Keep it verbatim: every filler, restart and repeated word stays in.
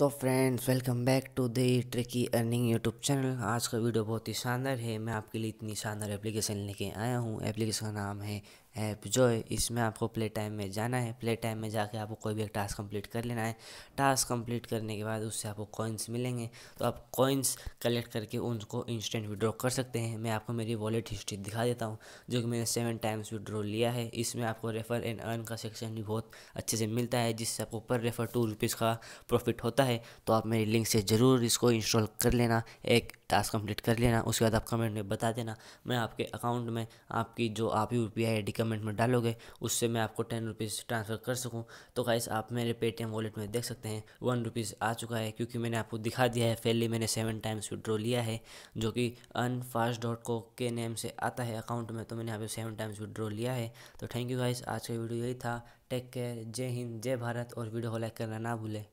So friends, welcome back to the tricky earning YouTube channel. आज का video बहुत ही शानदार है। मैं आपके लिए इतनी शानदार एप्लीकेशन लेके आया हूँ। एप्लीकेशन का नाम है ऐप जॉय। इसमें आपको प्ले टाइम में जाना है। प्ले टाइम में जाके आपको कोई भी एक टास्क कंप्लीट कर लेना है। टास्क कंप्लीट करने के बाद उससे आपको कॉइन्स मिलेंगे, तो आप कॉइन्स कलेक्ट करके उनको इंस्टेंट विड्रॉ कर सकते हैं। मैं आपको मेरी वॉलेट हिस्ट्री दिखा देता हूँ, जो कि मैंने सेवन टाइम्स विड्रॉ लिया है। इसमें आपको रेफ़र एंड अर्न का सेक्शन भी बहुत अच्छे से मिलता है, जिससे आपको पर रेफ़र टू रुपीज़ का प्रॉफिट होता है। तो आप मेरी लिंक से ज़रूर इसको इंस्टॉल कर लेना, एक टास्क कंप्लीट कर लेना। उसके बाद आप कमेंट में बता देना, मैं आपके अकाउंट में आपकी जो आप U P I I D comment में डालोगे उससे मैं आपको टेन रुपीज़ ट्रांसफ़र कर सकूं। तो गाइस, आप मेरे पेटीएम वॉलेट में देख सकते हैं वन रुपीज़ आ चुका है, क्योंकि मैंने आपको दिखा दिया है। पहले मैंने सेवन टाइम्स विड्रॉ लिया है, जो कि अनफास्ट डॉट को के नेम से आता है अकाउंट में। तो मैंने यहाँ पर सेवन टाइम्स विड्रॉ लिया है। तो थैंक यू गाइस, आज का वीडियो यही था। टेक केयर, जय हिंद, जय भारत, और वीडियो को लाइक करना ना भूलें।